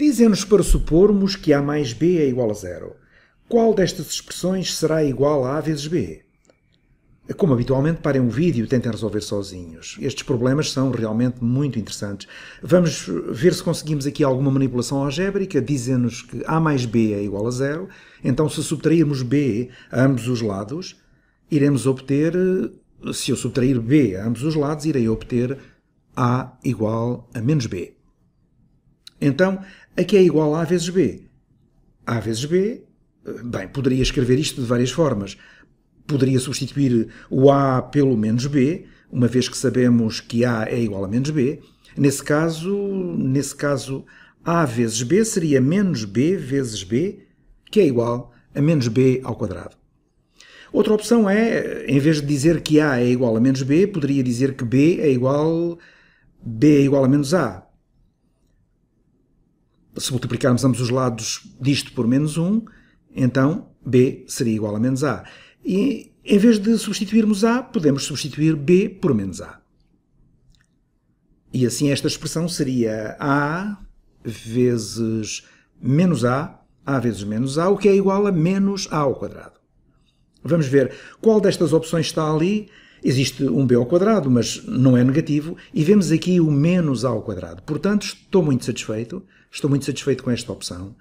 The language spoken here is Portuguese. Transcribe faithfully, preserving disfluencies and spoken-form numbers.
Dizem-nos para supormos que A mais B é igual a zero. Qual destas expressões será igual a A vezes B? Como habitualmente, parem o vídeo e tentem resolver sozinhos. Estes problemas são realmente muito interessantes. Vamos ver se conseguimos aqui alguma manipulação algébrica. Dizem-nos que A mais B é igual a zero. Então, se subtrairmos B a ambos os lados, iremos obter... Se eu subtrair B a ambos os lados, irei obter A igual a menos B. Então, aqui é igual a A vezes B. A vezes B... Bem, poderia escrever isto de várias formas. Poderia substituir o A pelo menos B, uma vez que sabemos que A é igual a menos B. Nesse caso, nesse caso A vezes B seria menos B vezes B, que é igual a menos B ao quadrado. Outra opção é, em vez de dizer que A é igual a menos B, poderia dizer que B é igual, B é igual a menos A. Se multiplicarmos ambos os lados disto por menos um, então B seria igual a menos A. E, em vez de substituirmos A, podemos substituir B por menos A. E assim esta expressão seria A vezes menos A, A vezes menos A, o que é igual a menos A ao quadrado. Vamos ver qual destas opções está ali. Existe um B ao quadrado, mas não é negativo, e vemos aqui o menos A ao quadrado. Portanto, estou muito satisfeito, estou muito satisfeito com esta opção.